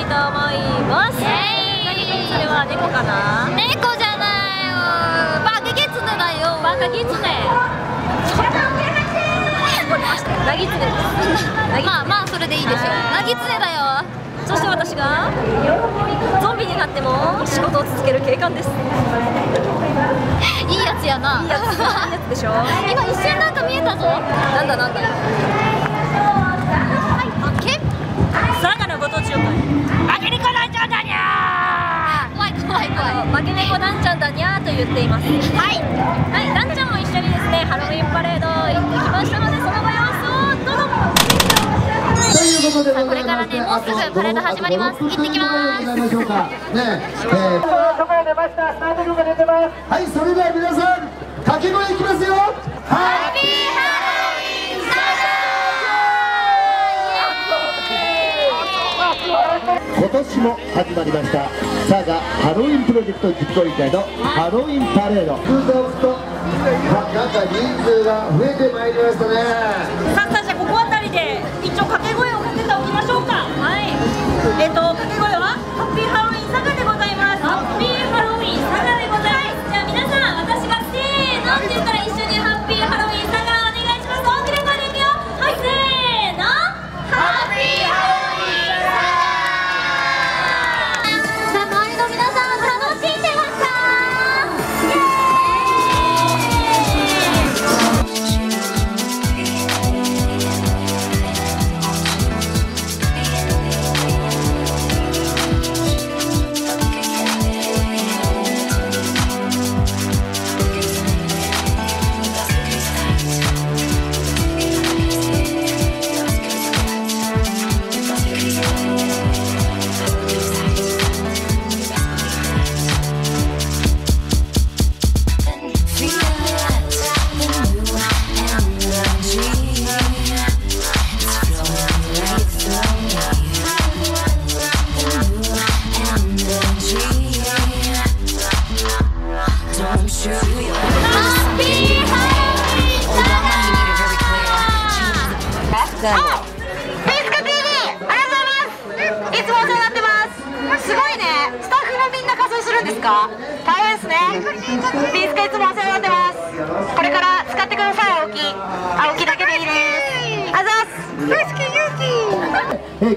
いと思います。それは猫かな？猫じゃないよ。バカキツネだよ。バカキツネ。ナギツネです。まあまあそれでいいでしょう。ナギツネだよ。そして私がゾンビになっても仕事を続ける警官です。いいやつやな。いいやつでしょ。今一瞬なんか見えたぞ。なんだなんだ。化け猫ダンちゃんだにゃーと言っています。はい、はい、ダンちゃんも一緒にですね、ハロウィンパレード行ってきましたので、その場様子をどうぞ。ということでこれからね、もうすぐパレード始まります。行ってきます。はい、それでは皆さん、掛け声いきますよ。ハッピーハロウィン。今年も始まりました佐賀ハロウィンプロジェクト実行委員会のハロウィンパレード。空間を押すとなんか人数が増えてまいりましたね。さあ、じゃあここあたりで一応掛け声をかけておきましょうか。はい。掛け声はハッピーハロウィン佐賀でございます。ハッピーハロウィン佐賀でございます。じゃあ皆さん、私がせーのって言ったら一緒にハッピーハロウィン佐賀お願いします。大きな声でいくよ。はい、せーの。ハッピーハロウィン。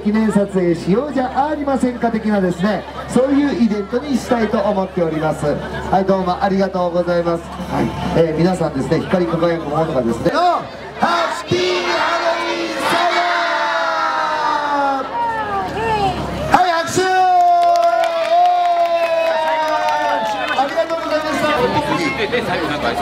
記念撮影しようじゃありませんか的なですね、そういうイベントにしたいと思っております。はい、どうもありがとうございます。はい、皆さんですね、光り輝くものがですね、ハッピーハロウィン佐賀。はい、拍手。ありがとうございました。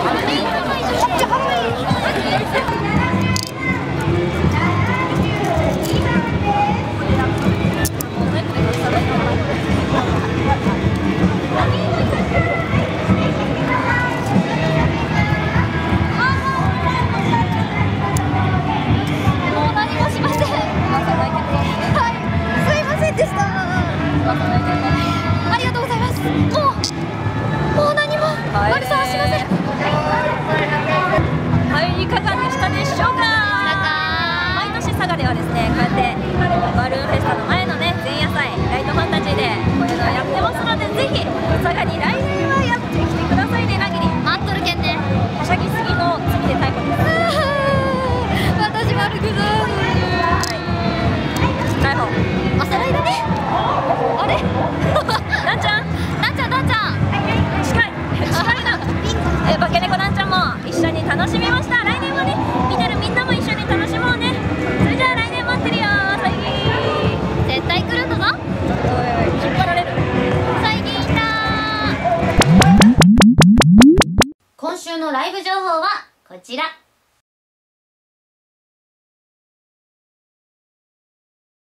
今週のライブ情報はこちら。